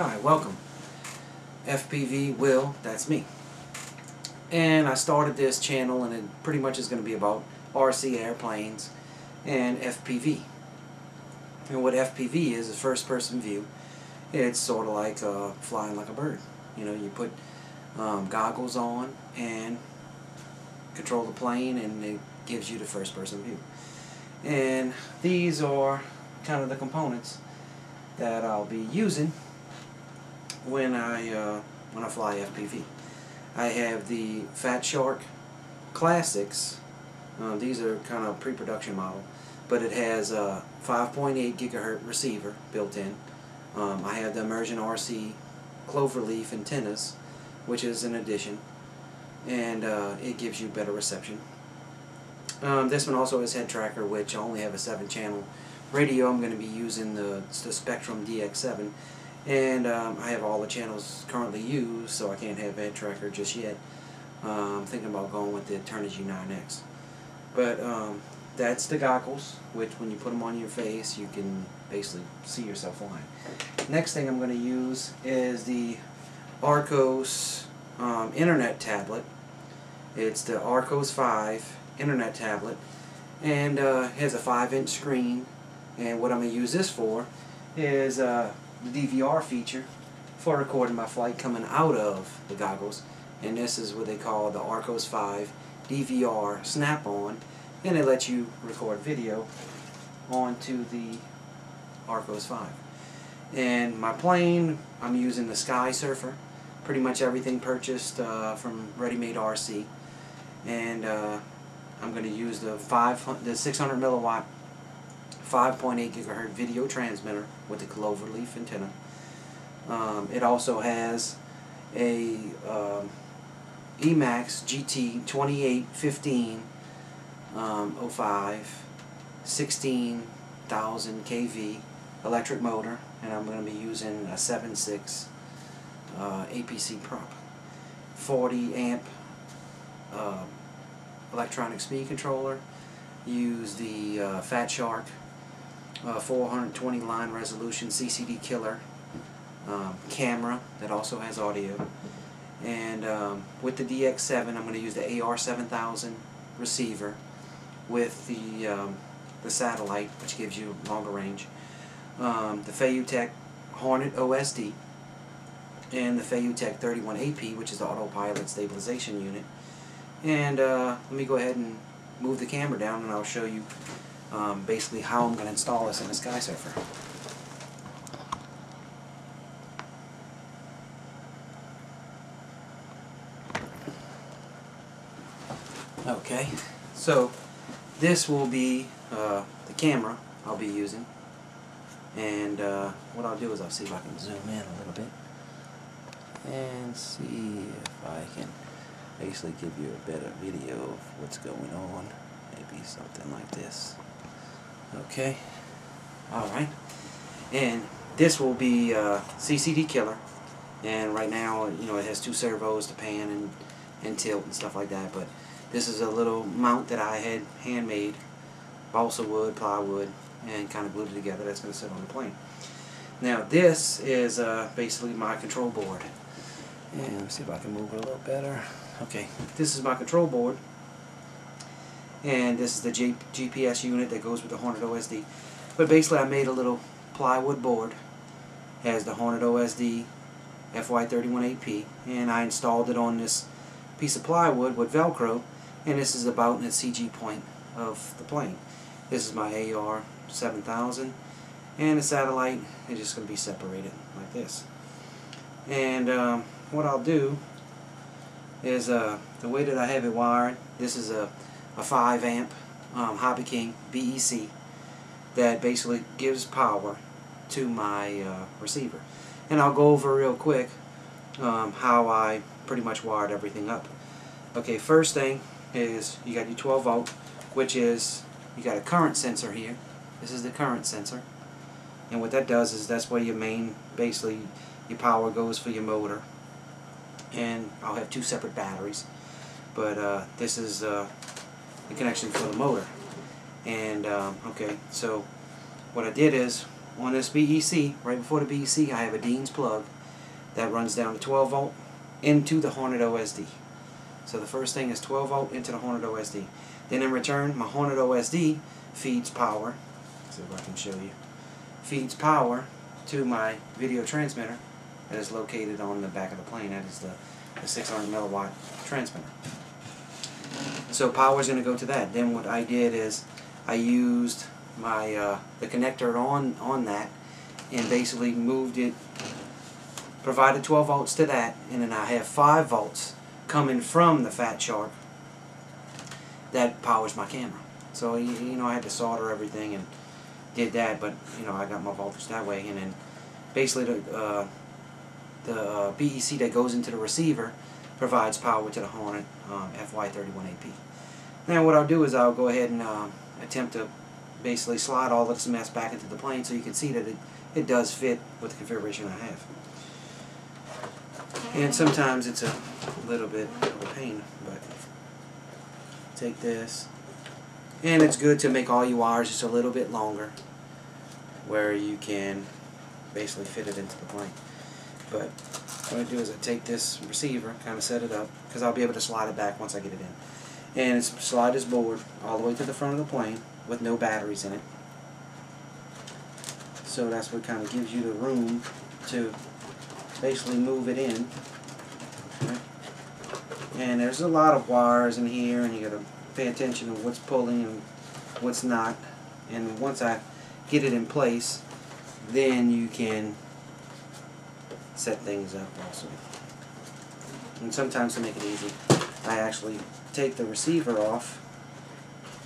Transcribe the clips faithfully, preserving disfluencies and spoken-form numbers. Hi, welcome. F P V Will, that's me. And I started this channel, and it pretty much is going to be about R C airplanes and F P V. And what F P V is, is first-person view. It's sort of like uh, flying like a bird. You know, you put um, goggles on and control the plane, and it gives you the first-person view. And these are kind of the components that I'll be using when I uh, when I fly F P V. I have the Fat Shark Classics. Uh, these are kind of pre-production model, but it has a five point eight gigahertz receiver built in. Um, I have the Immersion R C Cloverleaf antennas, which is an addition, and uh, it gives you better reception. Um, this one also has EdTracker, which I only have a seven channel radio. I'm going to be using the, the Spektrum D X seven, and um, I have all the channels currently used, so I can't have EdTracker just yet. Uh, I'm thinking about going with the Eternity nine X. But um, that's the goggles, which when you put them on your face, you can basically see yourself flying. Next thing I'm going to use is the Archos um, Internet Tablet. It's the Archos five Internet Tablet, and uh, has a five inch screen. And what I'm going to use this for is uh, the D V R feature for recording my flight coming out of the goggles. And this is what they call the Archos five D V R snap-on, and it lets you record video onto the Archos five. And my plane, I'm using the Sky Surfer. Pretty much everything purchased uh, from Readymade R C, and uh, I'm going to use the five, the six hundred milliwatt five point eight gigahertz video transmitter with the Cloverleaf antenna. Um, it also has a um, Emax G T twenty-eight fifteen oh five sixteen thousand K V electric motor, and I'm going to be using a seven six uh, A P C prop, forty amp uh, electronic speed controller. Use the uh, Fat Shark uh, four hundred twenty line resolution C C D killer um, camera that also has audio. And um, with the D X seven, I'm going to use the A R seven thousand receiver with the um, the satellite, which gives you longer range. Um, the FeiyuTech Hornet O S D and the FeiyuTech thirty-one A P, which is the autopilot stabilization unit. And uh, let me go ahead and move the camera down, and I'll show you um, basically how I'm going to install this in the Sky Surfer. Okay, so this will be uh, the camera I'll be using, and uh, what I'll do is I'll see if I can zoom in a little bit and see if I can basically give you a better video of what's going on. Maybe something like this. Okay, alright, and this will be uh, C C D killer, and right now, you know, it has two servos to pan and, and tilt and stuff like that, but this is a little mount that I had handmade, balsa wood, plywood, and kind of glued it together. That's going to sit on the plane. Now this is uh, basically my control board. And let me see if I can move it a little better. Okay, this is my control board, and this is the G GPS unit that goes with the Hornet O S D. But basically I made a little plywood board. It has the Hornet O S D F Y thirty-one A P, and I installed it on this piece of plywood with Velcro, and this is about in the C G point of the plane. This is my A R seven thousand, and the satellite is just going to be separated like this. And um, what I'll do is uh, the way that I have it wired, this is a, a five amp um, Hobby King B E C that basically gives power to my uh, receiver. And I'll go over real quick um, how I pretty much wired everything up. Okay, first thing is you got your twelve volt, which is you got a current sensor here. This is the current sensor, and what that does is that's where your main, basically your power goes for your motor. And I'll have two separate batteries, but uh, this is uh, the connection for the motor. And um, okay, so what I did is on this B E C, right before the B E C, I have a Dean's plug that runs down to twelve volt into the Hornet O S D. So the first thing is twelve volt into the Hornet O S D. Then in return, my Hornet O S D feeds power, let's see if I can show you, feeds power to my video transmitter that is located on the back of the plane. That is the, the six hundred milliwatt transmitter. So power is going to go to that. Then what I did is I used my uh, the connector on on that and basically moved it, provided twelve volts to that, and then I have five volts coming from the Fat Shark that powers my camera. So you, you know I had to solder everything and did that, but you know I got my voltage that way, and then basically the uh, the uh, B E C that goes into the receiver provides power to the Hornet um, F Y thirty-one A P. Now what I'll do is I'll go ahead and uh, attempt to basically slide all of this mess back into the plane so you can see that it, it does fit with the configuration I have. And sometimes it's a little bit of a pain, but take this, and it's good to make all your wires just a little bit longer where you can basically fit it into the plane. But what I do is I take this receiver, kind of set it up, because I'll be able to slide it back once I get it in. And it's slide this board all the way to the front of the plane with no batteries in it. So that's what kind of gives you the room to basically move it in. Okay. And there's a lot of wires in here, and you got to pay attention to what's pulling and what's not. And once I get it in place, then you can set things up also. And sometimes to make it easy, I actually take the receiver off.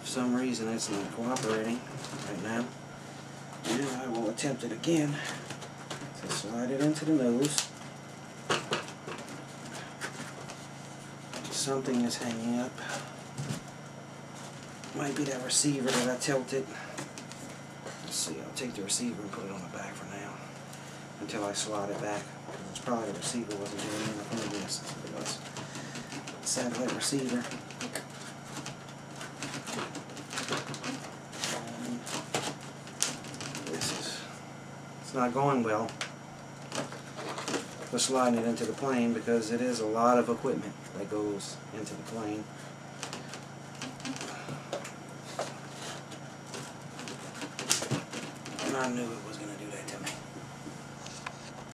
For some reason it's not cooperating right now. And I will attempt it again. So slide it into the nose. Something is hanging up. Might be that receiver that I tilted. Let's see, I'll take the receiver and put it on the back for now. Until I slide it back. It's probably the receiver wasn't doing anything. Yes, it was. Satellite receiver. Um, this is. It's not going well. We're sliding it into the plane because it is a lot of equipment that goes into the plane. And I knew it was.